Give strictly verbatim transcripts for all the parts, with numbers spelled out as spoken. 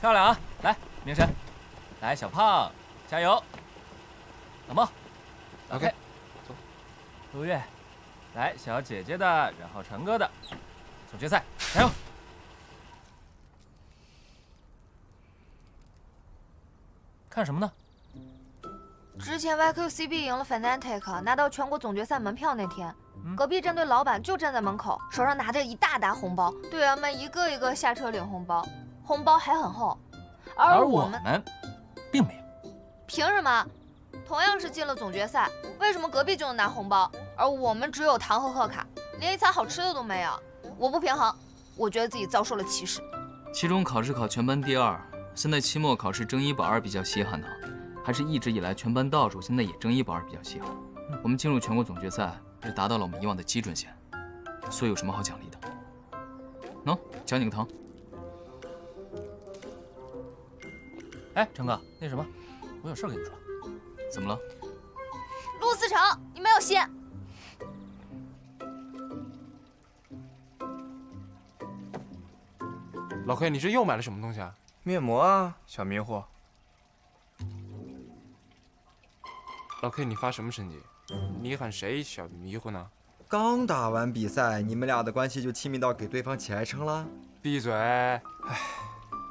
漂亮啊！来，明神，来小胖，加油！老猫 ，OK， 走。陆月，来小姐姐的，然后成哥的，总决赛，加油！ 干什么呢？之前 Y Q C B 赢了 Fnatic， 拿到全国总决赛门票那天，嗯、隔壁战队老板就站在门口，手上拿着一大沓红包，队员们一个一个下车领红包，红包还很厚。而我们，而我们并没有。凭什么？同样是进了总决赛，为什么隔壁就能拿红包，而我们只有糖和贺卡，连一餐好吃的都没有？我不平衡，我觉得自己遭受了歧视。期中考试考全班第二。 现在期末考试争一保二比较稀罕呢，还是一直以来全班倒数，现在也争一保二比较稀罕。我们进入全国总决赛是达到了我们以往的基准线，所以有什么好奖励的？喏、no, ，奖你个糖。哎，成哥，那什么，我有事跟你说。怎么了？陆思成，你没有心。老亏，你这又买了什么东西啊？ 面膜啊，小迷糊。老 K， 你发什么神经？你喊谁小迷糊呢？刚打完比赛，你们俩的关系就亲密到给对方起爱称了？闭嘴！哎，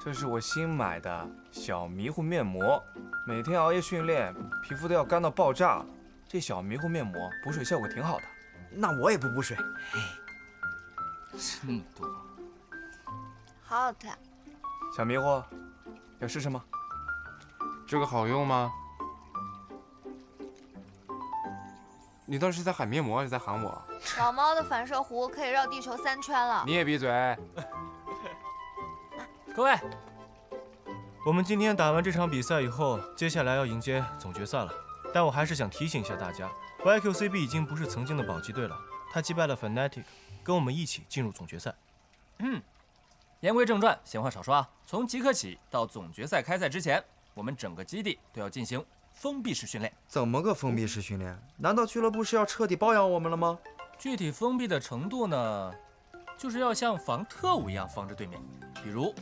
这是我新买的小迷糊面膜，每天熬夜训练，皮肤都要干到爆炸了。这小迷糊面膜补水效果挺好的。那我也不补水。吃那么多，好好看。 小迷糊，要试试吗？这个好用吗？你到底是在喊面膜还是在喊我？老猫的反射弧可以绕地球三圈了。你也闭嘴！各位，我们今天打完这场比赛以后，接下来要迎接总决赛了。但我还是想提醒一下大家 ，Y Q C B 已经不是曾经的保级队了，他击败了 Fnatic， 跟我们一起进入总决赛。嗯。 言归正传，闲话少说啊！从即刻起到总决赛开赛之前，我们整个基地都要进行封闭式训练。怎么个封闭式训练？难道俱乐部是要彻底包养我们了吗？具体封闭的程度呢，就是要像防特务一样防着对面，比如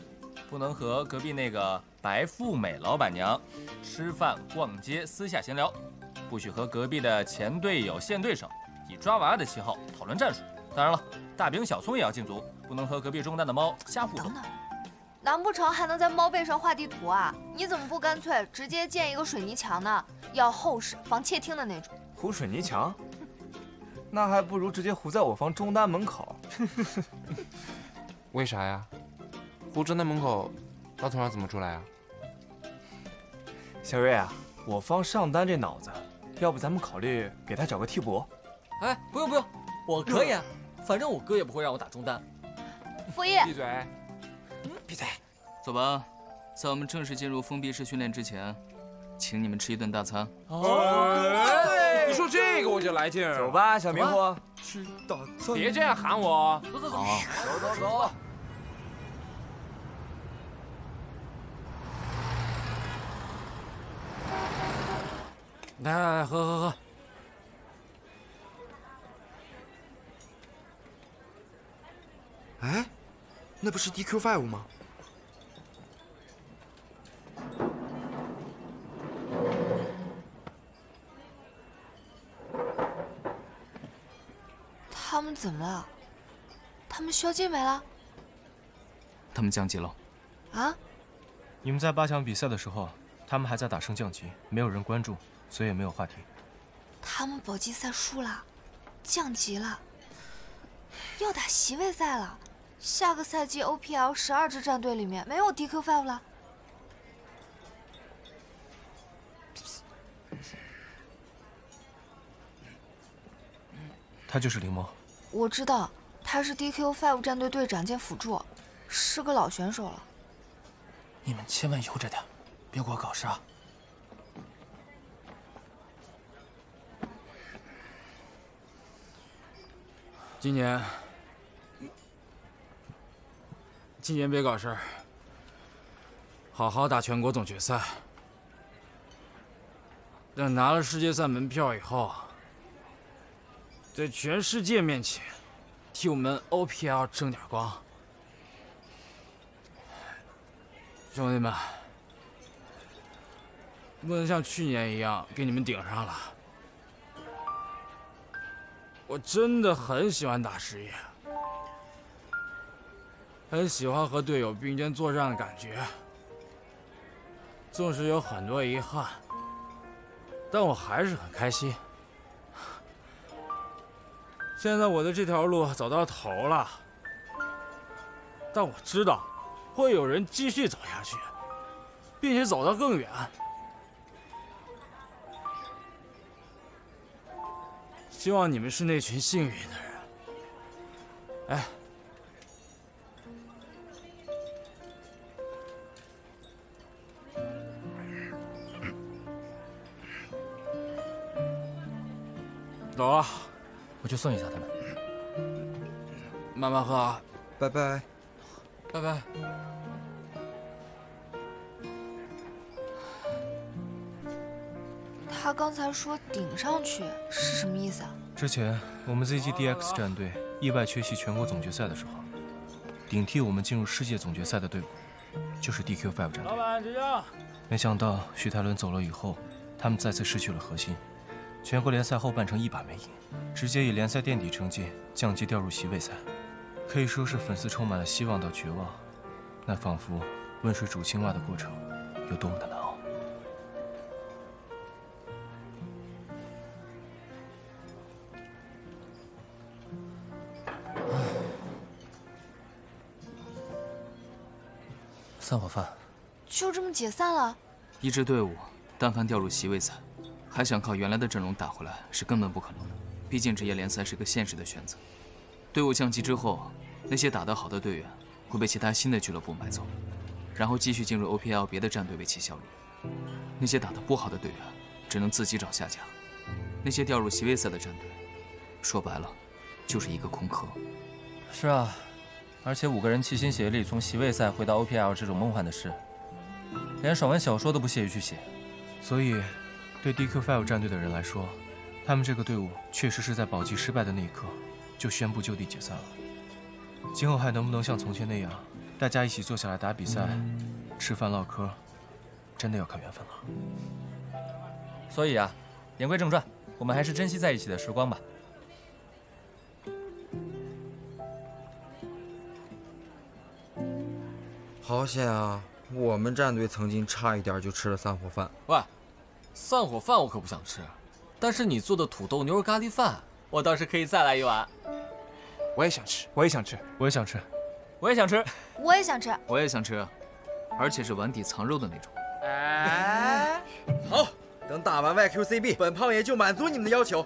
不能和隔壁那个白富美老板娘吃饭、逛街、私下闲聊，不许和隔壁的前队友、现对手以抓娃娃的旗号讨论战术。当然了，大饼小葱也要禁足。 不能和隔壁中弹的猫瞎互动。等等，难不成还能在猫背上画地图啊？你怎么不干脆直接建一个水泥墙呢？要厚实，防窃听的那种。糊水泥墙？那还不如直接糊在我方中单门口。为啥呀？糊中单门口，大团长怎么出来啊？小月啊，我方上单这脑子，要不咱们考虑给他找个替补？哎，不用不用，我可以啊，反正我哥也不会让我打中单。 傅毅，闭嘴！嗯，闭嘴！走吧，在我们正式进入封闭式训练之前，请你们吃一顿大餐。哦，你说这个我就来劲儿。走吧，小迷糊，吃大餐。别这样喊我。走走走，走走走。来，喝喝喝。 哎，那不是 D Q Five 吗？他们怎么了？他们消金没了？他们降级了。啊？你们在八强比赛的时候，他们还在打升降级，没有人关注，所以也没有话题。他们保级赛输了，降级了，要打席位赛了。 下个赛季 O P L 十二支战队里面没有 D Q Five 了。他就是林萌。我知道，他是 D Q Five 战队队长兼辅助，是个老选手了。你们千万悠着点，别给我搞事啊！今年。 今年别搞事儿，好好打全国总决赛。等拿了世界赛门票以后，在全世界面前替我们 O P L 争点光。兄弟们，不能像去年一样给你们顶上了。我真的很喜欢打实业，很喜欢和队友并肩作战的感觉。纵使有很多遗憾，但我还是很开心。现在我的这条路走到头了，但我知道会有人继续走下去，并且走到更远。希望你们是那群幸运的人。哎，走啊，我去送一下他们。慢慢喝啊，拜拜。 拜拜。他刚才说顶上去是什么意思啊？之前我们 Z G D X 战队意外缺席全国总决赛的时候，顶替我们进入世界总决赛的队伍就是 D Q 五战队。老板，指正。没想到徐泰伦走了以后，他们再次失去了核心，全国联赛后半程一把没赢，直接以联赛垫底成绩降级掉入席位赛。 可以说是粉丝充满了希望到绝望，那仿佛温水煮青蛙的过程有多么的难熬。散伙饭，就这么解散了？一支队伍但凡掉入席位赛，还想靠原来的阵容打回来是根本不可能的。毕竟职业联赛是个现实的选择。 队伍降级之后，那些打得好的队员会被其他新的俱乐部买走，然后继续进入 O P L 别的战队为其效力。那些打得不好的队员只能自己找下家。那些掉入席位赛的战队，说白了，就是一个空壳。是啊，而且五个人齐心协力从席位赛回到 O P L 这种梦幻的事，连爽文小说都不屑于去写。所以，对 D Q 五战队的人来说，他们这个队伍确实是在保级失败的那一刻。 就宣布就地解散了。今后还能不能像从前那样，大家一起坐下来打比赛、吃饭唠嗑，真的要看缘分了。所以啊，言归正传，我们还是珍惜在一起的时光吧。好险啊！我们战队曾经差一点就吃了散伙饭。喂，散伙饭我可不想吃，但是你做的土豆牛肉咖喱饭。 我倒是可以再来一碗。我也想吃，我也想吃，我也想吃，我也想吃，我也想吃，我也想吃，而且是碗底藏肉的那种。哎，好，等打完 Y Q C B， 本胖爷就满足你们的要求。